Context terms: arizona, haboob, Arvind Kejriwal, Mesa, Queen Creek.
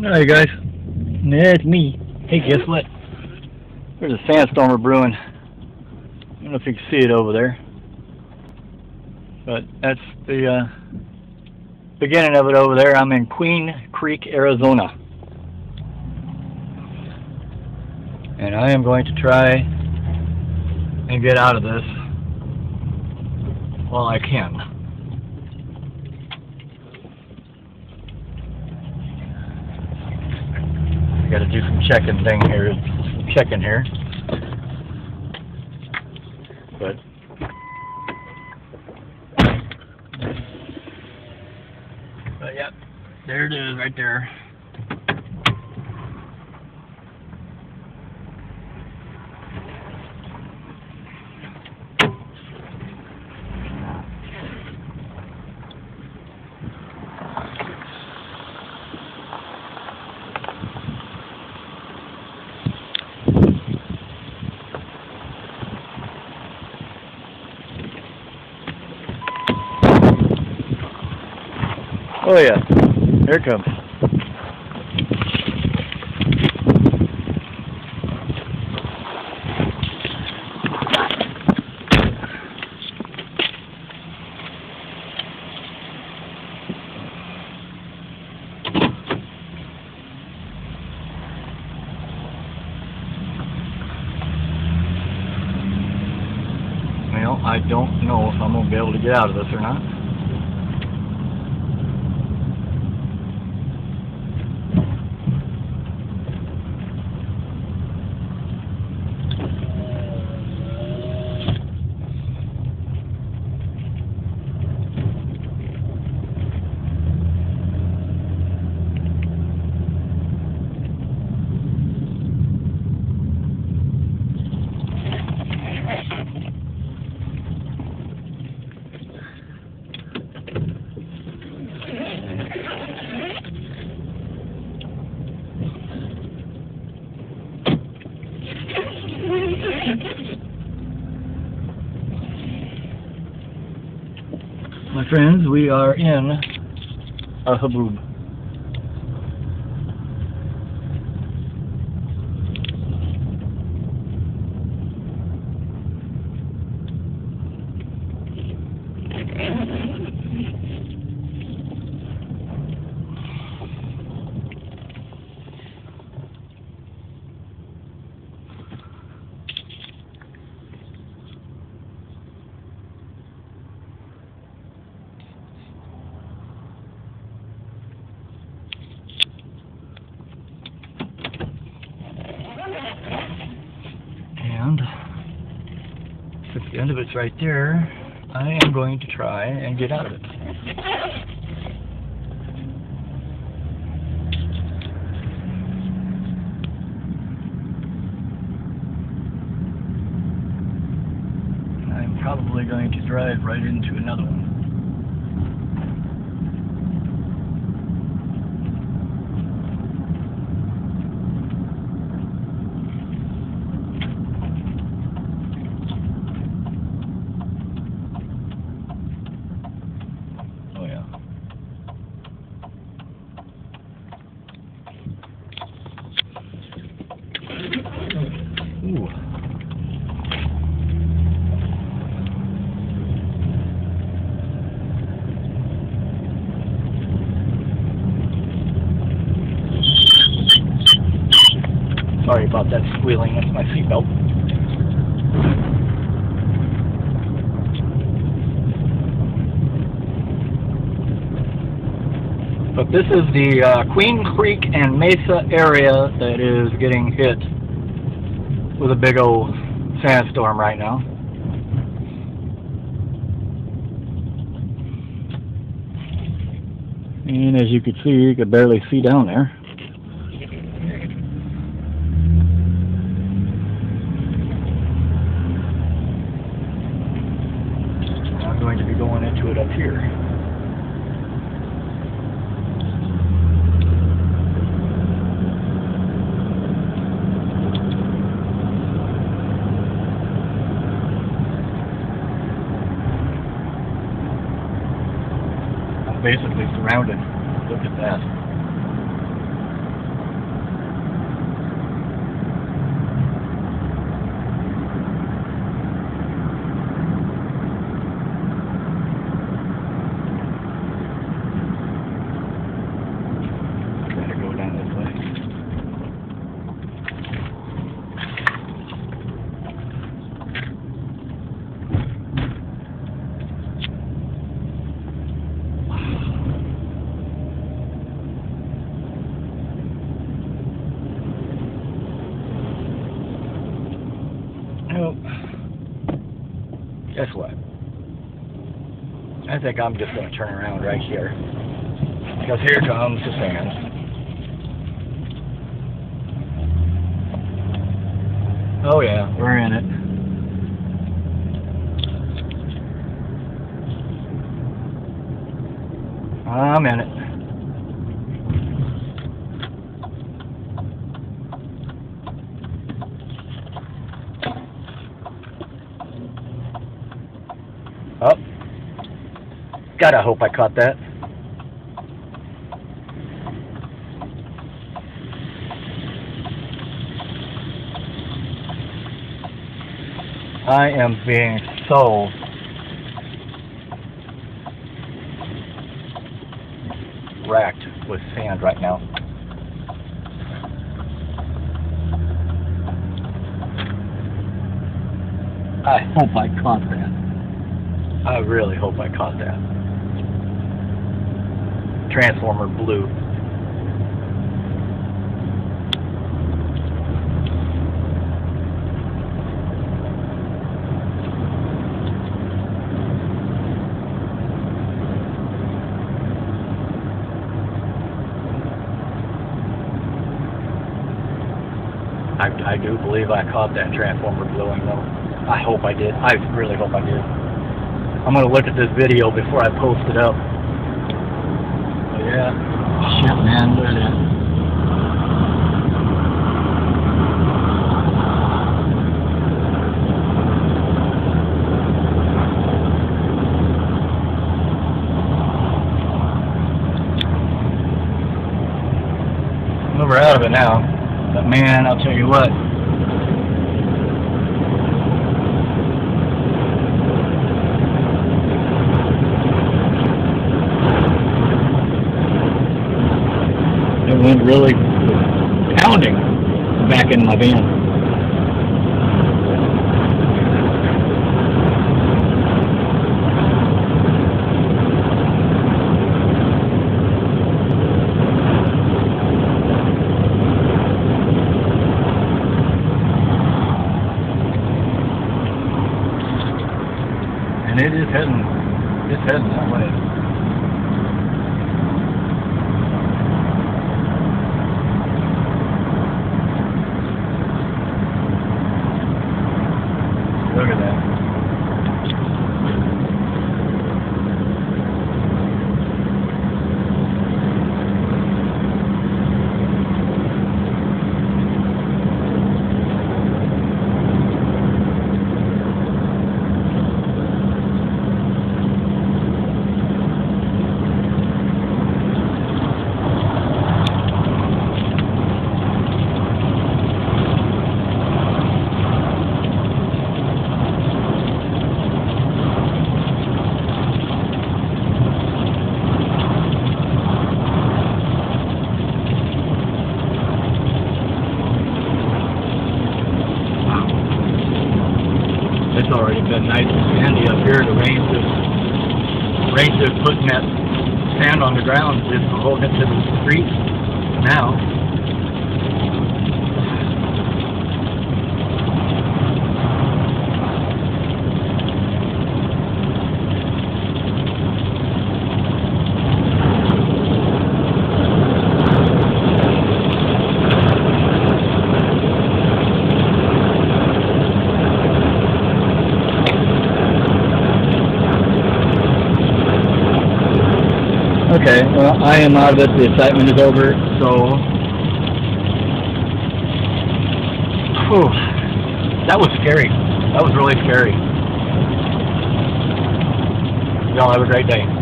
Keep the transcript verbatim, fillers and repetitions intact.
Hey guys, yeah, it's me. Hey, guess what? There's a sandstormer brewing. I don't know if you can see it over there, but that's the uh, beginning of it over there. I'm in Queen Creek, Arizona, and I am going to try and get out of this while I can. Got to do some checking thing here, some checking here. But but yeah, there it is right there. Oh yeah, here it comes. Well, I don't know if I'm going to be able to get out of this or not. My friends, we are in a haboob. Since the end of it's right there, I am going to try and get out of it. I'm probably going to drive right into another one. Sorry about that squealing, that's my seatbelt. But this is the uh, Queen Creek and Mesa area that is getting hit with a big old sandstorm right now. And as you can see, you could barely see down there. Up here. I'm basically surrounded. Look at that. I think I'm just going to turn around right here, because here comes the sand. Oh yeah, we're in it. I'm in it. Oh. Gotta hope I caught that. I am being sold. Racked with sand right now. I hope I caught that. I really hope I caught that. Transformer blue. I, I do believe I caught that transformer blowing though. I hope I did. I really hope I did. I'm going to look at this video before I post it up. But yeah. Shit, man. Look at that. Well, we're out of it now. But man, I'll tell you what, it went really pounding back in my van. It is heading, it's heading that way. Look at It's already been nice and sandy up here. The rain's just, rain's just putting that sand on the ground, just holding it to the street now. Okay, well, I am out of it. The excitement is over, so... Whew. That was scary. That was really scary. Y'all have a great day.